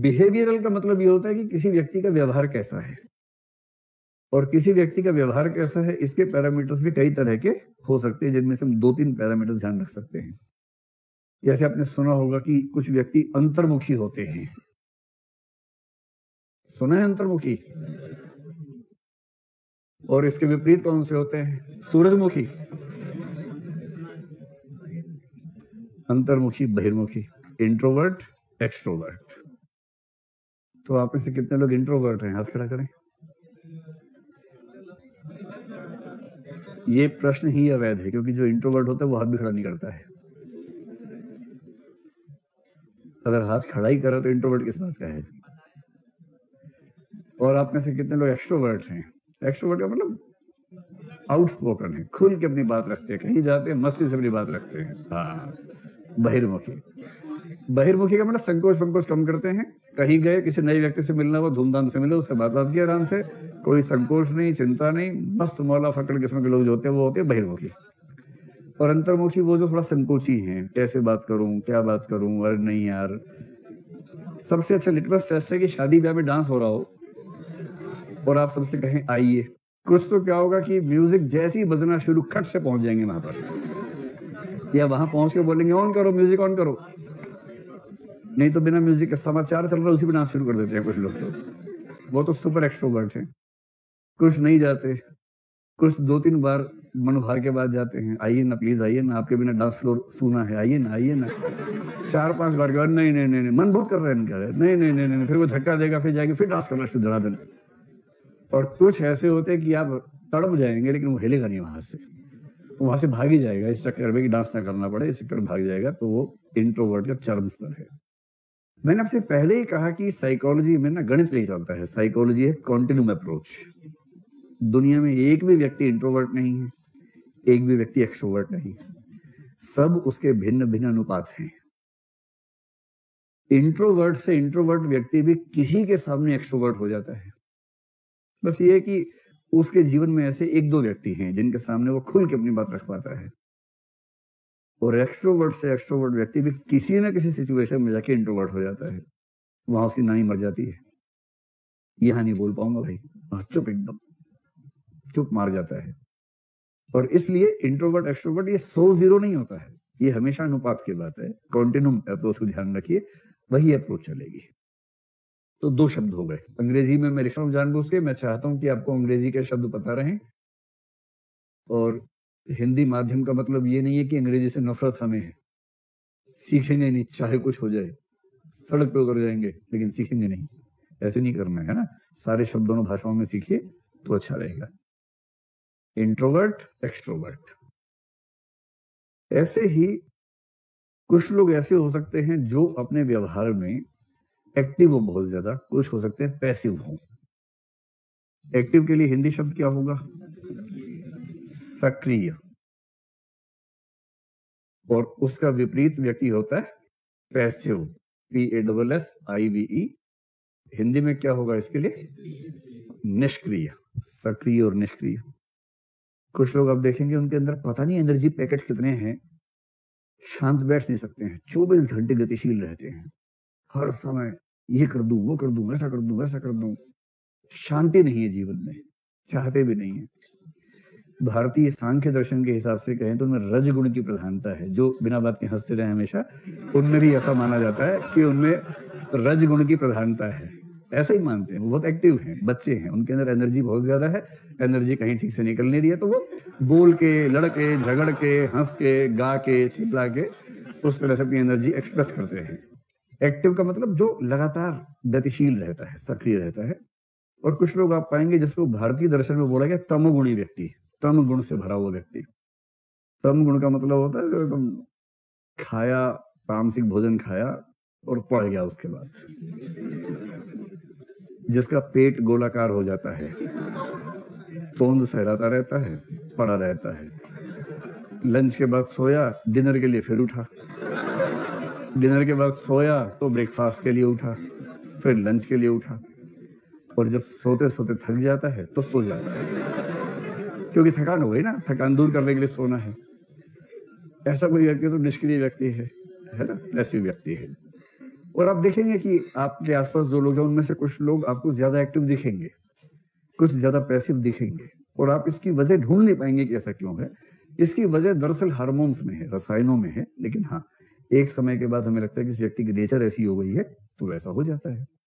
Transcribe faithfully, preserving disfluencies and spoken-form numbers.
Behavioural का मतलब ये होता है कि किसी व्यक्ति का व्यवहार कैसा है, और किसी व्यक्ति का व्यवहार कैसा है इसके पैरामीटर्स भी कई तरह के हो सकते हैं, जिनमें से हम दो तीन पैरामीटर्स ध्यान रख सकते हैं। जैसे आपने सुना होगा कि कुछ व्यक्ति अंतर्मुखी होते हैं, सुना है अंतर्मुखी, और इसके विपरीत कौन से होते हैं? सूरजमुखी, अंतर्मुखी, बहिर्मुखी, इंट्रोवर्ट, एक्सट्रोवर्ट। तो आप में से कितने लोग इंट्रोवर्ट हैं? हाथ खड़ा करें। ये प्रश्न ही अवैध है, क्योंकि जो इंट्रोवर्ट होता है वो हाथ भी खड़ा नहीं करता है। अगर हाथ खड़ा ही करा तो इंट्रोवर्ट किस बात का है? और आप में से कितने लोग एक्सट्रोवर्ट हैं? एक्सट्रोवर्ट का मतलब आउटस्पोकन है, खुल के अपनी बात रखते हैं, कहीं जाते हैं मस्ती से अपनी बात रखते हैं। हाँ, बहिर्मुखी, बहिर्मुखी का मतलब संकोच संकोच कम करते हैं। कहीं गए, किसी नए व्यक्ति से मिलना, वो धूमधाम से मिले, उससे बात बात की आराम से, कोई संकोच नहीं, चिंता नहीं, मस्त मौला फकड़ किस्म के लोग जो होते हैं वो होते हैं बहिर्मुखी। और अंतर्मुखी वो जो थोड़ा संकोची हैं, कैसे बात करूं, क्या बात करूं, अरे नहीं यार। सबसे अच्छा लिटमस टेस्ट है कि शादी ब्याह में डांस हो रहा हो और आप सबसे कहें आइए, कुछ तो क्या होगा कि म्यूजिक जैसे ही बजना शुरू खट से पहुंच जाएंगे वहां पर, या वहां पहुंच के बोलेंगे ऑन करो, म्यूजिक ऑन करो। नहीं तो बिना म्यूजिक के समाचार चल रहा है उसी पर डांस शुरू कर देते हैं कुछ लोग। तो वो तो सुपर एक्सट्रोवर्ट हैं। कुछ नहीं जाते, कुछ दो तीन बार मनोभार के बाद जाते हैं, आइए ना प्लीज, आइए ना, आपके बिना डांस फ्लोर सूना है, आइए ना, आइए ना। चार पांच बार के बाद नहीं नहीं नहीं मन भूत कर रहे हैं इनका, नहीं नहीं नहीं नहीं फिर वो धक्का देगा, फिर जाएंगे, फिर डांस करना शुरू धड़ा धड़। और कुछ ऐसे होते हैं कि आप तड़प जाएंगे लेकिन वो हिलेगा नहीं, वहां से वहां से भाग ही जाएगा, इस चक्कर में कि डांस ना करना पड़े, इस चक्कर में भाग जाएगा। तो वो इंट्रोवर्ट का चरम स्तर है। मैंने आपसे पहले ही कहा कि साइकोलॉजी में ना गणित नहीं चलता है, साइकोलॉजी है कॉन्टिन्यूम अप्रोच। दुनिया में एक भी व्यक्ति इंट्रोवर्ट नहीं है, एक भी व्यक्ति एक्सट्रोवर्ट नहीं है, सब उसके भिन्न भिन्न अनुपात हैं। इंट्रोवर्ट से इंट्रोवर्ट व्यक्ति भी किसी के सामने एक्सट्रोवर्ट हो जाता है। बस ये है कि उसके जीवन में ऐसे एक दो व्यक्ति हैं जिनके सामने वो खुल के अपनी बात रख पाता है, और एक्सट्रोवर्ट से एक्सट्रोवर्ट व्यक्ति भी किसी न किसी सिचुएशन में जाके इंट्रोवर्ट हो जाता है, वहां उसकी नानी मर जाती है, यहाँ नहीं बोल पाऊंगा भाई, चुप, एकदम चुप मार जाता है। और इसलिए इंट्रोवर्ट एक्सट्रोवर्ट ये सौ जीरो नहीं होता है, ये हमेशा अनुपात की बात है। कॉन्टिन्यूम अप्रोच को ध्यान रखिए, वही अप्रोच चलेगी। तो दो शब्द हो गए अंग्रेजी में, मैं लिख रहा हूँ जानबूझ के, मैं चाहता हूँ कि आपको अंग्रेजी के शब्द पता रहें। और हिंदी माध्यम का मतलब ये नहीं है कि अंग्रेजी से नफरत हमें है, सीखेंगे नहीं, चाहे कुछ हो जाए, सड़क पे उतर जाएंगे लेकिन सीखेंगे नहीं, ऐसे नहीं करना है ना। सारे शब्द दोनों भाषाओं में सीखिए तो अच्छा रहेगा। Introvert, extrovert. ऐसे ही कुछ लोग ऐसे हो सकते हैं जो अपने व्यवहार में एक्टिव हो बहुत ज्यादा, कुछ हो सकते हैं पैसिव हो। एक्टिव के लिए हिंदी शब्द क्या होगा? सक्रिय। और उसका विपरीत व्यक्ति होता है passive, P A double S I V E. Hindi में क्या होगा इसके लिए? निष्क्रिय। सक्रिय और निष्क्रिय। कुछ लोग आप देखेंगे उनके अंदर पता नहीं एनर्जी पैकेट कितने हैं, शांत बैठ नहीं सकते हैं, चौबीस घंटे गतिशील रहते हैं, हर समय ये कर दूं, वो कर दूं, ऐसा कर दूं, वैसा कर दूं, शांति नहीं है जीवन में, चाहते भी नहीं है। भारतीय सांख्य दर्शन के हिसाब से कहें तो उनमें रजगुण की प्रधानता है, जो बिना बात के हंसते रहे हमेशा, उनमें भी ऐसा माना जाता है कि उनमें रजगुण की प्रधानता है, ऐसा ही मानते हैं। वो बहुत एक्टिव हैं, बच्चे हैं, उनके अंदर एनर्जी बहुत ज्यादा है, एनर्जी कहीं ठीक से निकल नहीं रही है, तो वो बोल के, लड़ के, झगड़ के, हंस के, गा के, चिल्ला के उस तरह से अपनी एनर्जी एक्सप्रेस करते हैं। एक्टिव का मतलब जो लगातार गतिशील रहता है, सक्रिय रहता है। और कुछ लोग आप पाएंगे जिसको भारतीय दर्शन में बोला गया तमोगुणी व्यक्ति, तम गुण से भरा हुआ व्यक्ति। तम गुण का मतलब होता है जो एकदम खाया, तामसिक भोजन खाया और पड़ गया, उसके बाद जिसका पेट गोलाकार हो जाता है, तोंद सहराता रहता है, पड़ा रहता है, लंच के बाद सोया, डिनर के लिए फिर उठा, डिनर के बाद सोया तो ब्रेकफास्ट के लिए उठा, फिर लंच के लिए उठा, और जब सोते सोते थक जाता है तो सो जाता है, क्योंकि थकान हो गई ना, थकान दूर करने के लिए सोना है। ऐसा कोई व्यक्ति तो निष्क्रिय व्यक्ति है है ना, ऐसी व्यक्ति है। और आप देखेंगे कि आपके आसपास जो लोग हैं उनमें से कुछ लोग आपको ज्यादा एक्टिव दिखेंगे, कुछ ज्यादा पैसिव दिखेंगे, और आप इसकी वजह ढूंढ नहीं पाएंगे कि ऐसा क्यों है। इसकी वजह दरअसल हार्मोन्स में है, रसायनों में है। लेकिन हाँ, एक समय के बाद हमें लगता है कि इस व्यक्ति की नेचर ऐसी हो गई है तो वैसा हो जाता है।